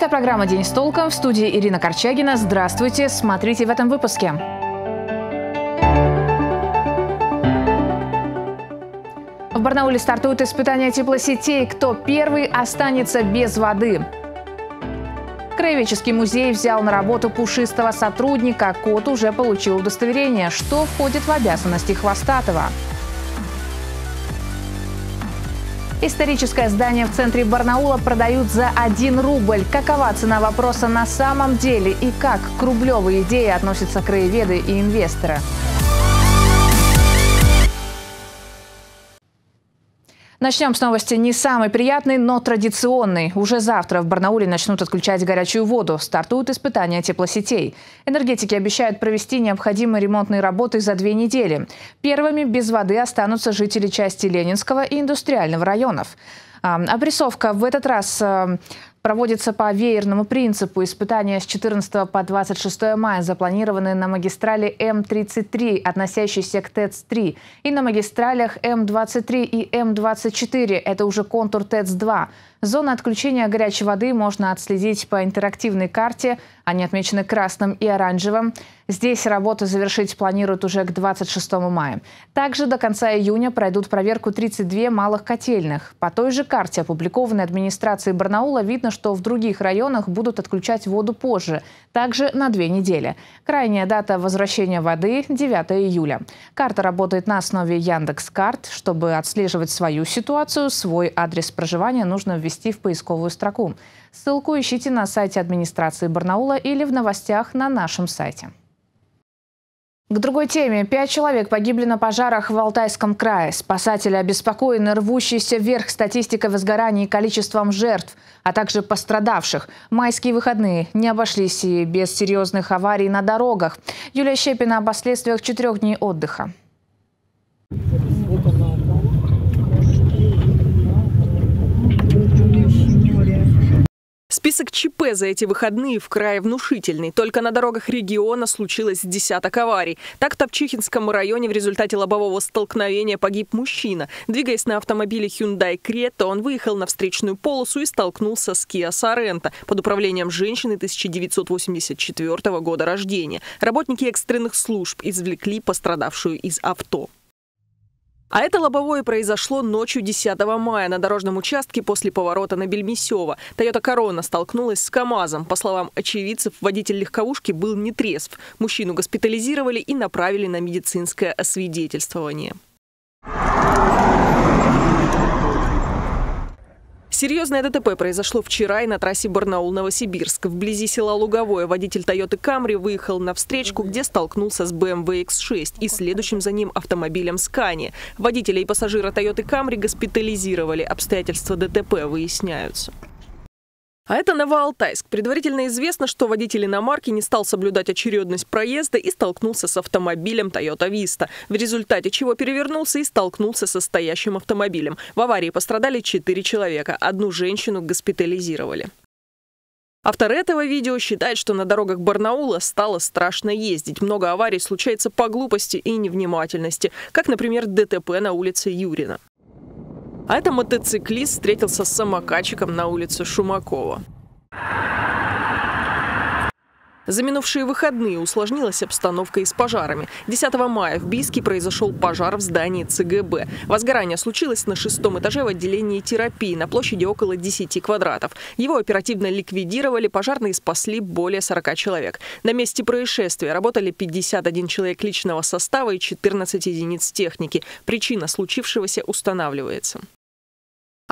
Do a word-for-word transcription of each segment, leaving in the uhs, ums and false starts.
Это программа «День с толком». В студии Ирина Корчагина. Здравствуйте. Смотрите в этом выпуске. В Барнауле стартуют испытания теплосетей. Кто первый останется без воды? Краеведческий музей взял на работу пушистого сотрудника. Кот уже получил удостоверение. Что входит в обязанности хвостатого? Историческое здание в центре Барнаула продают за один рубль. Какова цена вопроса на самом деле и как к рублевой идее относятся краеведы и инвесторы? Начнем с новости не самой приятной, но традиционной. Уже завтра в Барнауле начнут отключать горячую воду. Стартуют испытания теплосетей. Энергетики обещают провести необходимые ремонтные работы за две недели. Первыми без воды останутся жители части Ленинского и Индустриального районов. Обрисовка в этот раз проводится по веерному принципу. Испытания с четырнадцатого по двадцать шестое мая запланированы на магистрали М тридцать три, относящейся к ТЭЦ три, и на магистралях М двадцать три и М двадцать четыре, это уже контур ТЭЦ два. Зоны отключения горячей воды можно отследить по интерактивной карте, они отмечены красным и оранжевым. Здесь работу завершить планируют уже к двадцать шестому мая. Также до конца июня пройдут проверку тридцати двух малых котельных. По той же карте, опубликованной администрацией Барнаула, видно, что в других районах будут отключать воду позже, также на две недели. Крайняя дата возвращения воды – девятое июля. Карта работает на основе Яндекс.Карт. Чтобы отслеживать свою ситуацию, свой адрес проживания нужно ввести в поисковую строку. Ссылку ищите на сайте администрации Барнаула или в новостях на нашем сайте. К другой теме. Пять человек погибли на пожарах в Алтайском крае. Спасатели обеспокоены рвущейся вверх статистикой возгораний и количеством жертв, а также пострадавших. Майские выходные не обошлись и без серьезных аварий на дорогах. Юлия Щепина о последствиях четырех дней отдыха. Список ЧП за эти выходные в крае внушительный. Только на дорогах региона случилось десяток аварий. Так, в Топчихинском районе в результате лобового столкновения погиб мужчина. Двигаясь на автомобиле Hyundai Creta, он выехал на встречную полосу и столкнулся с Kia Sorento под управлением женщины тысяча девятьсот восемьдесят четвёртого года рождения. Работники экстренных служб извлекли пострадавшую из авто. А это лобовое произошло ночью десятого мая на дорожном участке после поворота на Бельмесево. Toyota Корона столкнулась с Камазом. По словам очевидцев, водитель легковушки был нетрезв. Мужчину госпитализировали и направили на медицинское освидетельствование. Серьезное ДТП произошло вчера и на трассе Барнаул-Новосибирск. Вблизи села Луговое водитель Тойоты Камри выехал на встречку, где столкнулся с бэ эм вэ икс шесть и следующим за ним автомобилем Скания. Водителя и пассажира Тойоты Камри госпитализировали. Обстоятельства ДТП выясняются. А это Новоалтайск. Предварительно известно, что водитель иномарки не стал соблюдать очередность проезда и столкнулся с автомобилем Toyota Vista, в результате чего перевернулся и столкнулся со стоящим автомобилем. В аварии пострадали четыре человека. Одну женщину госпитализировали. Автор этого видео считает, что на дорогах Барнаула стало страшно ездить. Много аварий случается по глупости и невнимательности, как, например, ДТП на улице Юрина. А это мотоциклист встретился с самокатчиком на улице Шумакова. За минувшие выходные усложнилась обстановка и с пожарами. десятого мая в Бийске произошел пожар в здании цэ гэ бэ. Возгорание случилось на шестом этаже в отделении терапии на площади около десяти квадратов. Его оперативно ликвидировали, пожарные спасли более сорока человек. На месте происшествия работали пятьдесят один человек личного состава и четырнадцать единиц техники. Причина случившегося устанавливается.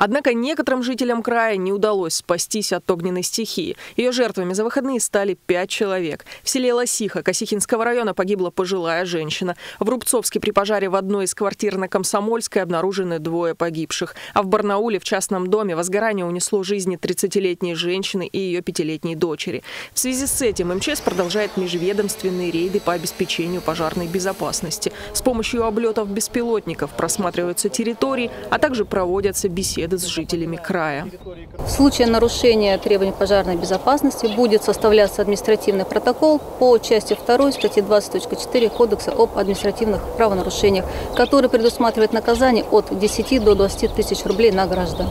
Однако некоторым жителям края не удалось спастись от огненной стихии. Ее жертвами за выходные стали пять человек. В селе Лосиха Косихинского района погибла пожилая женщина. В Рубцовске при пожаре в одной из квартир на Комсомольской обнаружены двое погибших. А в Барнауле в частном доме возгорание унесло жизни тридцатилетней женщины и ее пятилетней дочери. В связи с этим эм че эс продолжает межведомственные рейды по обеспечению пожарной безопасности. С помощью облетов беспилотников просматриваются территории, а также проводятся беседы с жителями края. В случае нарушения требований пожарной безопасности будет составляться административный протокол по части второй статьи двадцать точка четыре Кодекса об административных правонарушениях, который предусматривает наказание от десяти до двадцати тысяч рублей на граждан.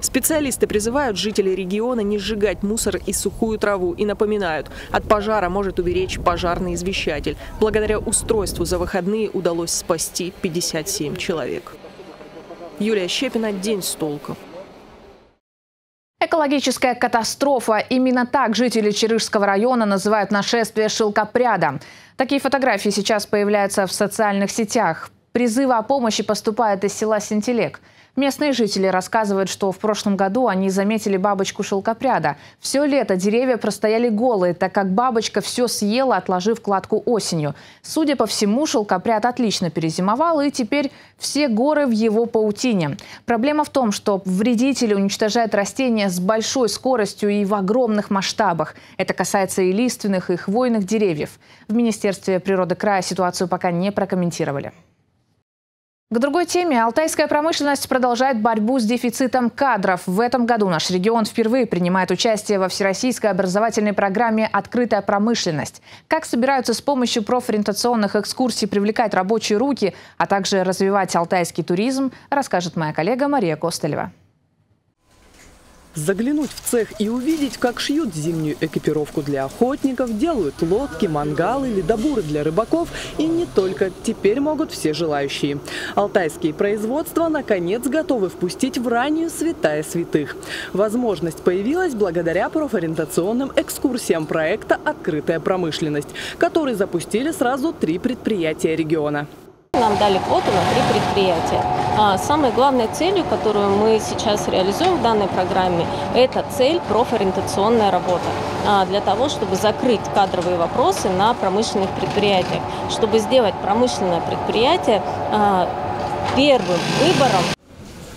Специалисты призывают жителей региона не сжигать мусор и сухую траву и напоминают, от пожара может уберечь пожарный извещатель. Благодаря устройству за выходные удалось спасти пятьдесят семь человек. Юлия Щепина, «День с толком». Экологическая катастрофа. Именно так жители Черышского района называют нашествие шелкопряда. Такие фотографии сейчас появляются в социальных сетях. Призывы о помощи поступают из села Сентелек. Местные жители рассказывают, что в прошлом году они заметили бабочку шелкопряда. Все лето деревья простояли голые, так как бабочка все съела, отложив кладку осенью. Судя по всему, шелкопряд отлично перезимовал, и теперь все горы в его паутине. Проблема в том, что вредители уничтожают растения с большой скоростью и в огромных масштабах. Это касается и лиственных, и хвойных деревьев. В Министерстве природы края ситуацию пока не прокомментировали. К другой теме. Алтайская промышленность продолжает борьбу с дефицитом кадров. В этом году наш регион впервые принимает участие во всероссийской образовательной программе «Открытая промышленность». Как собираются с помощью профориентационных экскурсий привлекать рабочие руки, а также развивать алтайский туризм, расскажет моя коллега Мария Костылева. Заглянуть в цех и увидеть, как шьют зимнюю экипировку для охотников, делают лодки, мангалы, ледобуры для рыбаков. И не только. Теперь могут все желающие. Алтайские производства, наконец, готовы впустить в раннюю святая святых. Возможность появилась благодаря профориентационным экскурсиям проекта «Открытая промышленность», который запустили сразу три предприятия региона. Нам дали квоту на три предприятия. А самой главной целью, которую мы сейчас реализуем в данной программе, это цель профориентационная работа. А для того, чтобы закрыть кадровые вопросы на промышленных предприятиях, чтобы сделать промышленное предприятие а, первым выбором.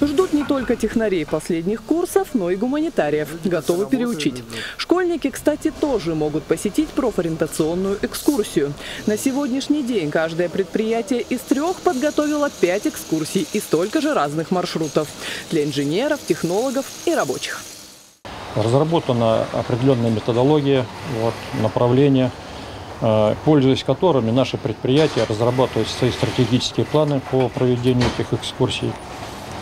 Ждут не только технарей последних курсов, но и гуманитариев. Готовы переучить. Школьники, кстати, тоже могут посетить профориентационную экскурсию. На сегодняшний день каждое предприятие из трех подготовило пять экскурсий и столько же разных маршрутов для инженеров, технологов и рабочих. Разработана определенная методология, вот, направление, пользуясь которыми наши предприятия разрабатывают свои стратегические планы по проведению этих экскурсий.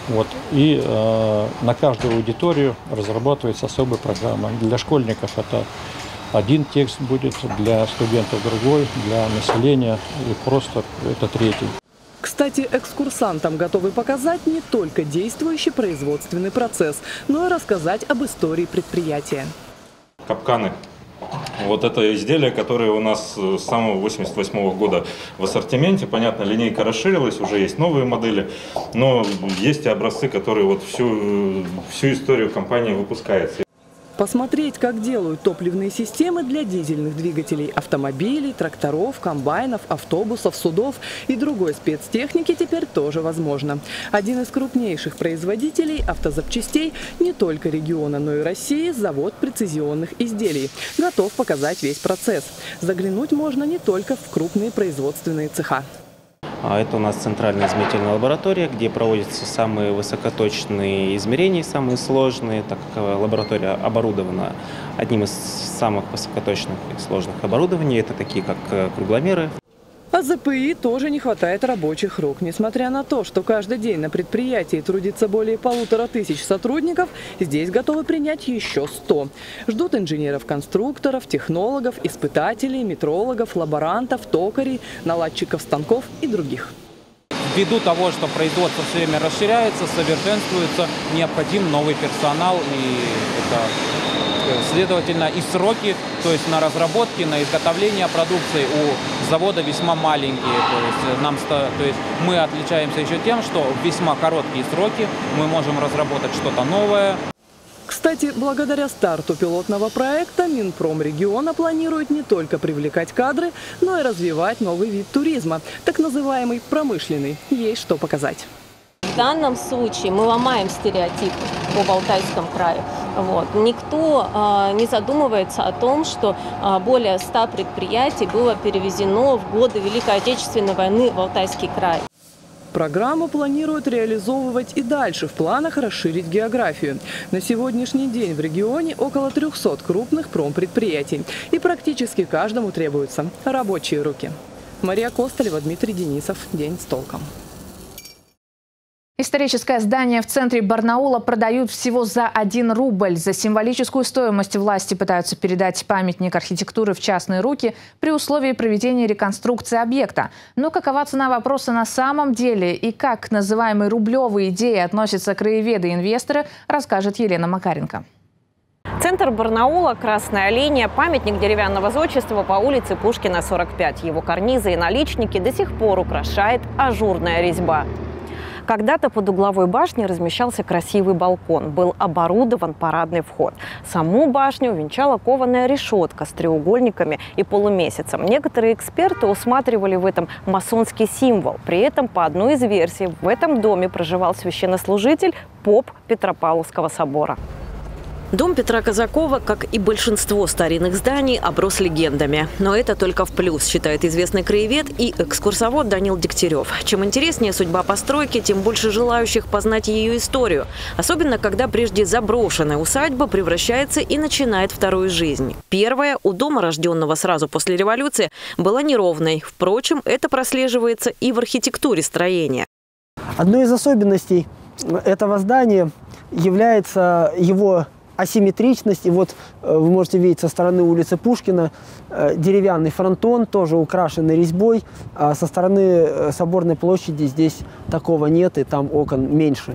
Вот. И э, на каждую аудиторию разрабатывается особая программа. Для школьников это один текст будет, для студентов другой, для населения и просто это третий. Кстати, экскурсантам готовы показать не только действующий производственный процесс, но и рассказать об истории предприятия. Капканы. Вот это изделие, которое у нас с самого восемьдесят восьмого года в ассортименте. Понятно, линейка расширилась, уже есть новые модели, но есть и образцы, которые вот всю, всю историю компании выпускаются. Посмотреть, как делают топливные системы для дизельных двигателей, автомобилей, тракторов, комбайнов, автобусов, судов и другой спецтехники теперь тоже возможно. Один из крупнейших производителей автозапчастей не только региона, но и России – завод прецизионных изделий. Готов показать весь процесс. Заглянуть можно не только в крупные производственные цеха. Это у нас центральная измерительная лаборатория, где проводятся самые высокоточные измерения, самые сложные, так как лаборатория оборудована одним из самых высокоточных и сложных оборудований. Это такие, как кругломеры. А ЗПИ тоже не хватает рабочих рук. Несмотря на то, что каждый день на предприятии трудится более полутора тысяч сотрудников, здесь готовы принять еще сто. Ждут инженеров-конструкторов, технологов, испытателей, метрологов, лаборантов, токарей, наладчиков станков и других. Ввиду того, что производство все время расширяется, совершенствуется, необходим новый персонал, и это, следовательно, и сроки, то есть на разработки, на изготовление продукции у завода весьма маленькие. То есть, нам, то есть мы отличаемся еще тем, что в весьма короткие сроки мы можем разработать что-то новое. Кстати, благодаря старту пилотного проекта Минпром региона планирует не только привлекать кадры, но и развивать новый вид туризма, так называемый промышленный. Есть что показать. В данном случае мы ломаем стереотипы об Алтайском крае. Вот. Никто а, не задумывается о том, что а, более ста предприятий было перевезено в годы Великой Отечественной войны в Алтайский край. Программу планируют реализовывать и дальше, в планах расширить географию. На сегодняшний день в регионе около трёхсот крупных промпредприятий. И практически каждому требуются рабочие руки. Мария Костылева, Дмитрий Денисов. День с толком. Историческое здание в центре Барнаула продают всего за один рубль. За символическую стоимость власти пытаются передать памятник архитектуры в частные руки при условии проведения реконструкции объекта. Но какова цена вопроса на самом деле и как к называемой рублевой идее относятся краеведы и инвесторы, расскажет Елена Макаренко. Центр Барнаула, красная линия, памятник деревянного зодчества по улице Пушкина, сорок пять. Его карнизы и наличники до сих пор украшает ажурная резьба. Когда-то под угловой башней размещался красивый балкон, был оборудован парадный вход. Саму башню венчала кованая решетка с треугольниками и полумесяцем. Некоторые эксперты усматривали в этом масонский символ. При этом, по одной из версий, в этом доме проживал священнослужитель, поп Петропавловского собора. Дом Петра Казакова, как и большинство старинных зданий, оброс легендами. Но это только в плюс, считает известный краевед и экскурсовод Данил Дегтярев. Чем интереснее судьба постройки, тем больше желающих познать ее историю. Особенно, когда прежде заброшенная усадьба превращается и начинает вторую жизнь. Первая у дома, рожденного сразу после революции, была неровной. Впрочем, это прослеживается и в архитектуре строения. Одной из особенностей этого здания является его асимметричность. И вот вы можете видеть со стороны улицы Пушкина деревянный фронтон, тоже украшенный резьбой. А со стороны Соборной площади здесь такого нет, и там окон меньше.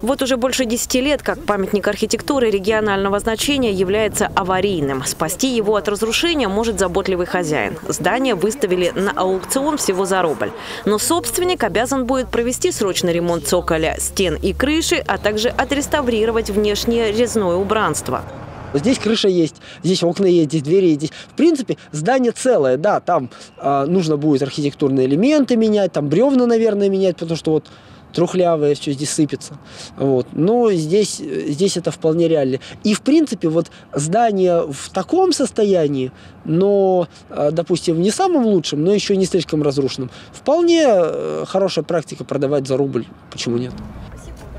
Вот уже больше десяти лет, как памятник архитектуры регионального значения является аварийным. Спасти его от разрушения может заботливый хозяин. Здание выставили на аукцион всего за рубль. Но собственник обязан будет провести срочный ремонт цоколя, стен и крыши, а также отреставрировать внешнее резное убранство. Здесь крыша есть, здесь окна есть, здесь двери есть. В принципе, здание целое. Да, там э, нужно будет архитектурные элементы менять, там бревна, наверное, менять, потому что вот трухлявое, все здесь сыпется. Вот. Но здесь, здесь это вполне реально. И, в принципе, вот здание в таком состоянии, но, допустим, не самым лучшим, но еще не слишком разрушенным, вполне хорошая практика продавать за рубль. Почему нет?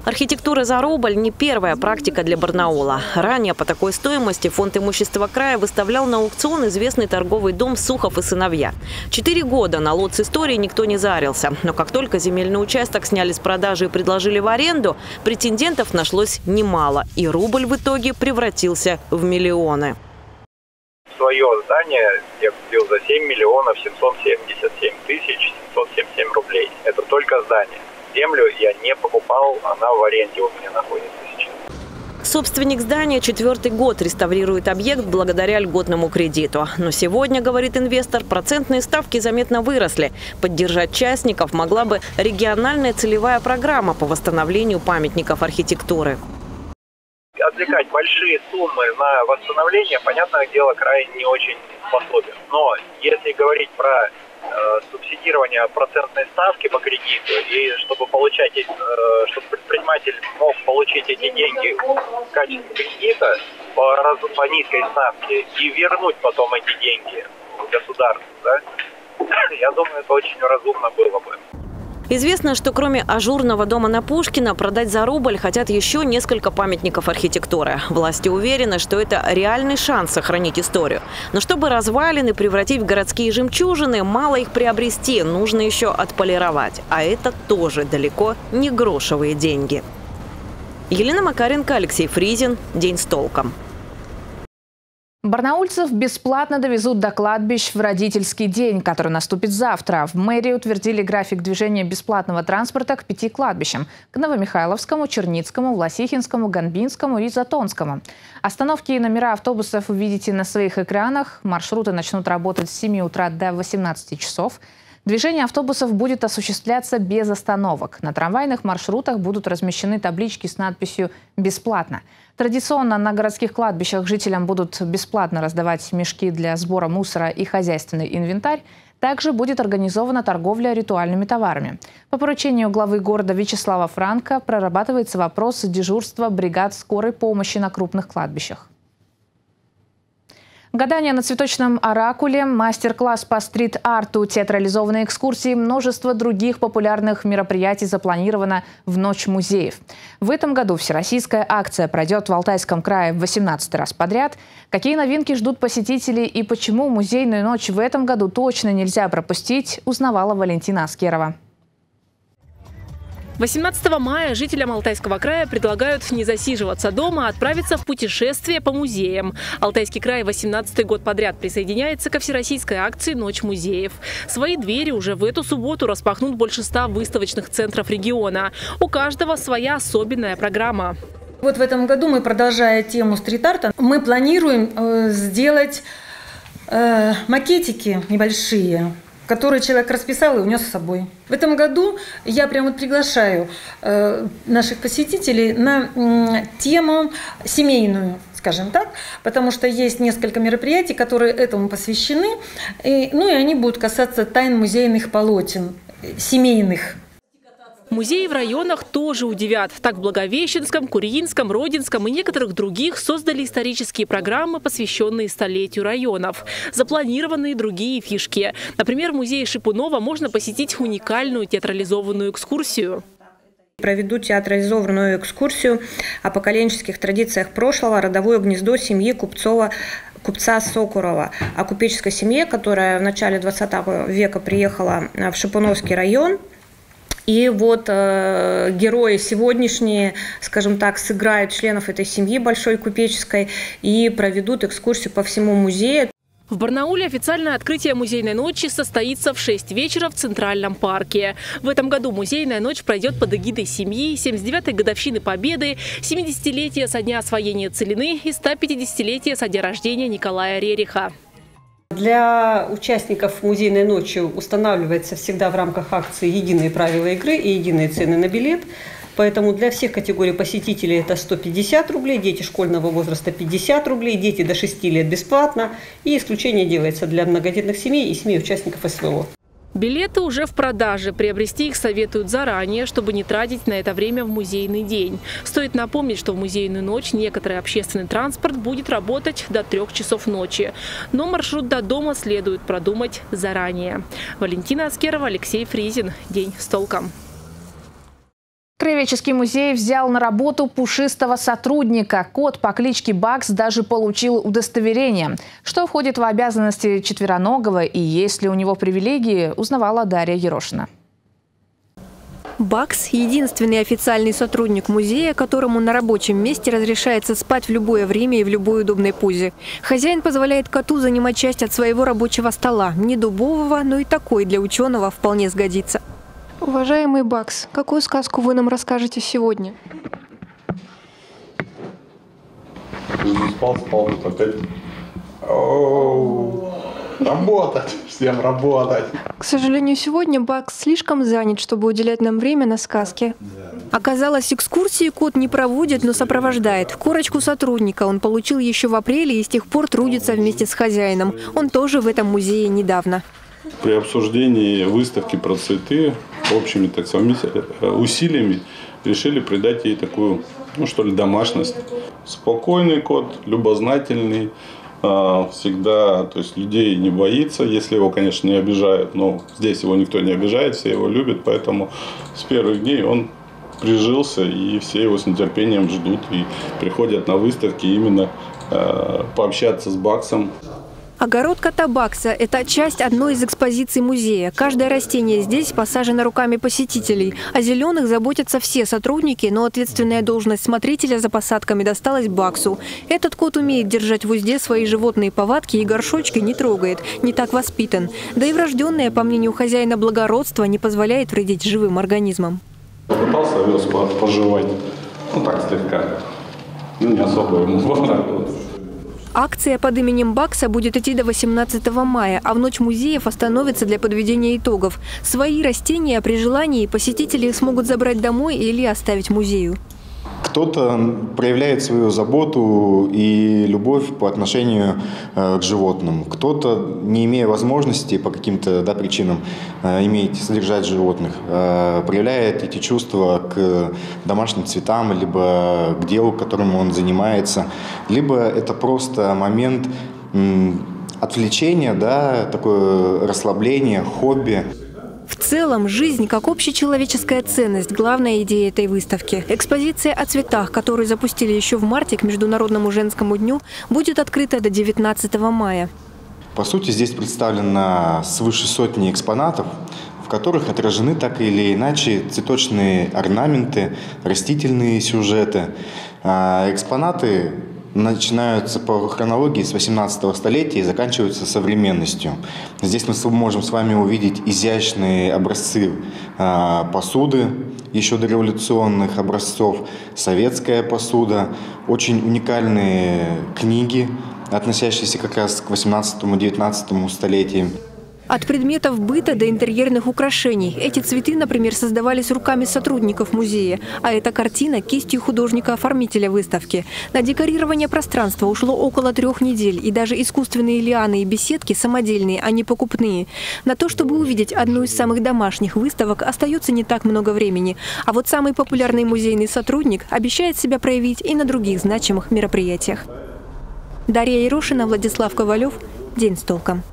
Архитектура за рубль не первая практика для Барнаула. Ранее по такой стоимости фонд имущества края выставлял на аукцион известный торговый дом «Сухов и Сыновья». Четыре года на лот с историей никто не зарился. Но как только земельный участок сняли с продажи и предложили в аренду, претендентов нашлось немало. И рубль в итоге превратился в миллионы. Свое здание я купил за семь миллионов семьсот семьдесят семь тысяч семьсот семьдесят семь рублей. Это только здание. Землю я не покупал, она в аренде у меня находится сейчас. Собственник здания четвертый год реставрирует объект благодаря льготному кредиту. Но сегодня, говорит инвестор, процентные ставки заметно выросли. Поддержать частников могла бы региональная целевая программа по восстановлению памятников архитектуры. Отвлекать большие суммы на восстановление, понятное дело, край не очень способен. Но если говорить про субсидирование процентной ставки по кредиту, и чтобы получать, чтобы предприниматель мог получить эти деньги в качестве кредита по, раз, по низкой ставке и вернуть потом эти деньги государству, да? Я думаю, это очень разумно было бы. Известно, что кроме ажурного дома на Пушкина продать за рубль хотят еще несколько памятников архитектуры. Власти уверены, что это реальный шанс сохранить историю. Но чтобы развалины превратить в городские жемчужины, мало их приобрести, нужно еще отполировать. А это тоже далеко не грошевые деньги. Елена Макаренко, Алексей Фризин. День с толком. Барнаульцев бесплатно довезут до кладбищ в родительский день, который наступит завтра. В мэрии утвердили график движения бесплатного транспорта к пяти кладбищам – к Новомихайловскому, Черницкому, Власихинскому, Гонбинскому и Затонскому. Остановки и номера автобусов увидите на своих экранах. Маршруты начнут работать с семи утра до восемнадцати часов. Движение автобусов будет осуществляться без остановок. На трамвайных маршрутах будут размещены таблички с надписью «Бесплатно». Традиционно на городских кладбищах жителям будут бесплатно раздавать мешки для сбора мусора и хозяйственный инвентарь. Также будет организована торговля ритуальными товарами. По поручению главы города Вячеслава Франко прорабатывается вопрос дежурства бригад скорой помощи на крупных кладбищах. Гадание на цветочном оракуле, мастер-класс по стрит-арту, театрализованные экскурсии, множество других популярных мероприятий запланировано в Ночь музеев. В этом году всероссийская акция пройдет в Алтайском крае в восемнадцатый раз подряд. Какие новинки ждут посетителей и почему музейную ночь в этом году точно нельзя пропустить, узнавала Валентина Аскерова. восемнадцатого мая жителям Алтайского края предлагают не засиживаться дома, а отправиться в путешествие по музеям. Алтайский край восемнадцатый год подряд присоединяется ко всероссийской акции «Ночь музеев». Свои двери уже в эту субботу распахнут больше ста выставочных центров региона. У каждого своя особенная программа. Вот в этом году мы, продолжая тему стрит-арта, мы планируем э, сделать э, макетики небольшие, которые человек расписал и унес с собой. В этом году я прям вот приглашаю э, наших посетителей на э, тему семейную, скажем так, потому что есть несколько мероприятий, которые этому посвящены, и, ну и они будут касаться тайн музейных полотен, семейных. Музеи в районах тоже удивят. Так в Благовещенском, Курьинском, Родинском и некоторых других создали исторические программы, посвященные столетию районов. Запланированы и другие фишки. Например, в музее Шипунова можно посетить уникальную театрализованную экскурсию. Проведу театрализованную экскурсию о поколенческих традициях прошлого, родовое гнездо семьи Купцова, купца Сокурова, о купеческой семье, которая в начале двадцатого века приехала в Шипуновский район. И вот э, герои сегодняшние, скажем так, сыграют членов этой семьи большой купеческой и проведут экскурсию по всему музею. В Барнауле официальное открытие музейной ночи состоится в шесть вечера в Центральном парке. В этом году музейная ночь пройдет под эгидой семьи, семьдесят девятой годовщины Победы, семидесятилетия со дня освоения Целины и сто пятидесятилетия со дня рождения Николая Рериха. Для участников музейной ночи устанавливается всегда в рамках акции единые правила игры и единые цены на билет. Поэтому для всех категорий посетителей это сто пятьдесят рублей, дети школьного возраста пятьдесят рублей, дети до шести лет бесплатно. И исключение делается для многодетных семей и семей участников СВО. Билеты уже в продаже. Приобрести их советуют заранее, чтобы не тратить на это время в музейный день. Стоит напомнить, что в музейную ночь некоторый общественный транспорт будет работать до трех часов ночи. Но маршрут до дома следует продумать заранее. Валентина Аскерова, Алексей Фризин. День с толком. Краеведческий музей взял на работу пушистого сотрудника. Кот по кличке Бакс даже получил удостоверение. Что входит в обязанности четвероногого и есть ли у него привилегии, узнавала Дарья Ерошина. Бакс – единственный официальный сотрудник музея, которому на рабочем месте разрешается спать в любое время и в любой удобной позе. Хозяин позволяет коту занимать часть от своего рабочего стола. Не дубового, но и такой для ученого вполне сгодится. Уважаемый Бакс, какую сказку вы нам расскажете сегодня? Спал, спал, вот опять. Оу, работать, всем работать. К сожалению, сегодня Бакс слишком занят, чтобы уделять нам время на сказки. Оказалось, экскурсии кот не проводит, но сопровождает. Корочку сотрудника он получил еще в апреле и с тех пор трудится вместе с хозяином. Он тоже в этом музее недавно. При обсуждении выставки «Процветы» общими так, усилиями решили придать ей такую, ну что ли, домашность. Спокойный кот, любознательный, всегда, то есть людей не боится, если его, конечно, не обижают. Но здесь его никто не обижает, все его любят, поэтому с первых дней он прижился, и все его с нетерпением ждут и приходят на выставки именно пообщаться с Баксом. Огород кота Бакса – это часть одной из экспозиций музея. Каждое растение здесь посажено руками посетителей. О зеленых заботятся все сотрудники, но ответственная должность смотрителя за посадками досталась Баксу. Этот кот умеет держать в узде свои животные повадки и горшочки не трогает, не так воспитан. Да и врожденное, по мнению хозяина, благородство не позволяет вредить живым организмам. Пытался вез пожевать, ну так слегка, ну не особо ему понравилось. Акция под именем Бакса будет идти до восемнадцатого мая, а в Ночь музеев остановится для подведения итогов. Свои растения при желании посетители смогут забрать домой или оставить музею. Кто-то проявляет свою заботу и любовь по отношению к животным. Кто-то, не имея возможности по каким-то да, причинам иметь, содержать животных, проявляет эти чувства к домашним цветам, либо к делу, которым он занимается. Либо это просто момент отвлечения, да, такое расслабление, хобби. В целом, жизнь как общечеловеческая ценность – главная идея этой выставки. Экспозиция о цветах, которую запустили еще в марте к Международному женскому дню, будет открыта до девятнадцатого мая. По сути, здесь представлено свыше сотни экспонатов, в которых отражены так или иначе цветочные орнаменты, растительные сюжеты. Экспонаты начинаются по хронологии с восемнадцатого столетия и заканчиваются современностью. Здесь мы можем с вами увидеть изящные образцы посуды, еще дореволюционных образцов, советская посуда, очень уникальные книги, относящиеся как раз к восемнадцатому-девятнадцатому столетиям. От предметов быта до интерьерных украшений. Эти цветы, например, создавались руками сотрудников музея, а эта картина – кистью художника-оформителя выставки. На декорирование пространства ушло около трех недель, и даже искусственные лианы и беседки самодельные, а не покупные. На то, чтобы увидеть одну из самых домашних выставок, остается не так много времени. А вот самый популярный музейный сотрудник обещает себя проявить и на других значимых мероприятиях. Дарья Ерошина, Владислав Ковалев. День с толком.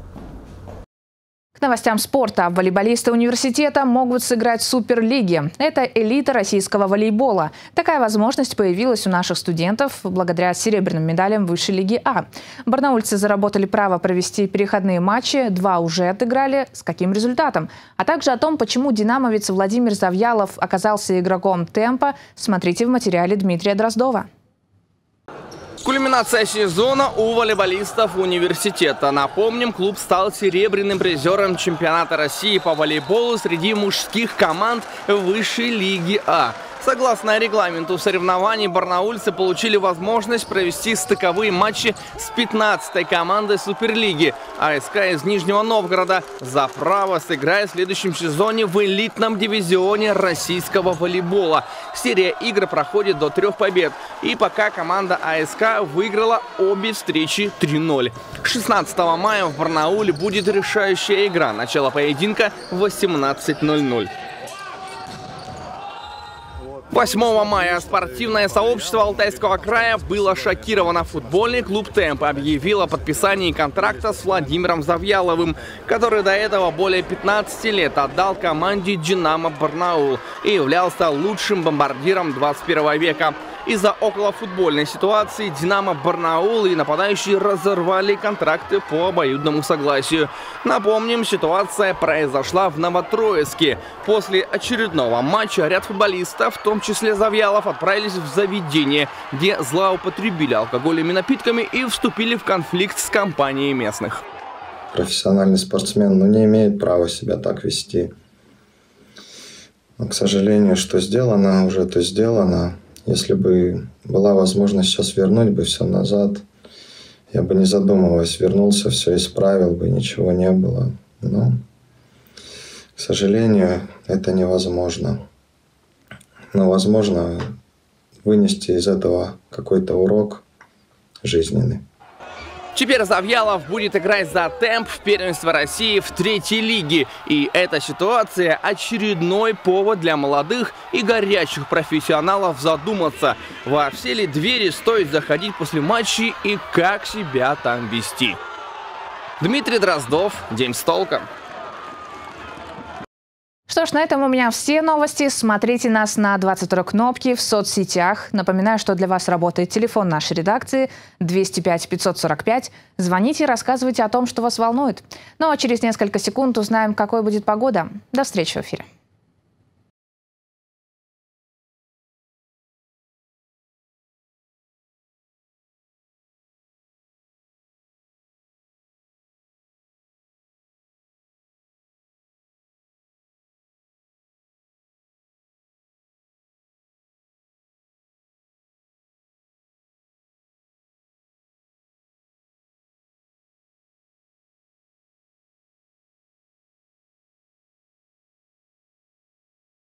К новостям спорта. Волейболисты университета могут сыграть в Суперлиге. Это элита российского волейбола. Такая возможность появилась у наших студентов благодаря серебряным медалям высшей лиги А. Барнаульцы заработали право провести переходные матчи, два уже отыграли, с каким результатом. А также о том, почему динамовец Владимир Завьялов оказался игроком «Темпа», смотрите в материале Дмитрия Дроздова. Кульминация сезона у волейболистов университета. Напомним, клуб стал серебряным призером чемпионата России по волейболу среди мужских команд высшей лиги А. Согласно регламенту соревнований, барнаульцы получили возможность провести стыковые матчи с пятнадцатой командой Суперлиги. АСК из Нижнего Новгорода за право сыграет в следующем сезоне в элитном дивизионе российского волейбола. Серия игр проходит до трех побед. И пока команда АСК выиграла обе встречи три ноль. шестнадцатого мая в Барнауле будет решающая игра. Начало поединка в восемнадцать ноль-ноль. восьмого мая спортивное сообщество Алтайского края было шокировано. Футбольный клуб «Темп» объявил о подписании контракта с Владимиром Завьяловым, который до этого более пятнадцати лет отдал команде «Динамо Барнаул» и являлся лучшим бомбардиром двадцать первого века. Из-за околофутбольной ситуации «Динамо Барнаул» и нападающие разорвали контракты по обоюдному согласию. Напомним, ситуация произошла в Новотроицке. После очередного матча ряд футболистов, в том числе Завьялов, отправились в заведение, где злоупотребили алкогольными напитками и вступили в конфликт с компанией местных. Профессиональный спортсмен, ну, не имеет права себя так вести. Но, к сожалению, что сделано, уже то сделано. Если бы была возможность сейчас вернуть бы все назад, я бы не задумываясь вернулся, все исправил бы, ничего не было. Но, к сожалению, это невозможно. Но возможно вынести из этого какой-то урок жизненный. Теперь Завьялов будет играть за «Темп» в первенство России в третьей лиге. И эта ситуация – очередной повод для молодых и горячих профессионалов задуматься, во все ли двери стоит заходить после матчей и как себя там вести. Дмитрий Дроздов, «День с толком». Что ж, на этом у меня все новости. Смотрите нас на двадцать второй кнопке в соцсетях. Напоминаю, что для вас работает телефон нашей редакции двести пять пятьсот сорок пять. Звоните и рассказывайте о том, что вас волнует. Ну а через несколько секунд узнаем, какой будет погода. До встречи в эфире.